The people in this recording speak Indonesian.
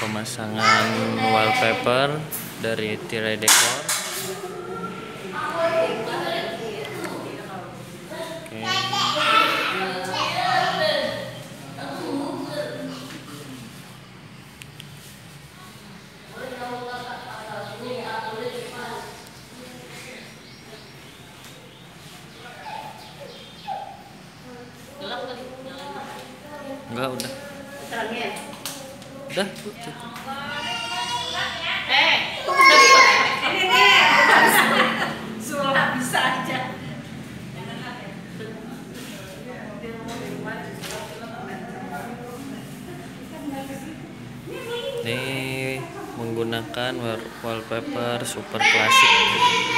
Pemasangan wallpaper dari Thirei Decor. Enggak, udah. Terangnya? Udah. Sulap bisa aja. Ini menggunakan wallpaper super klasik.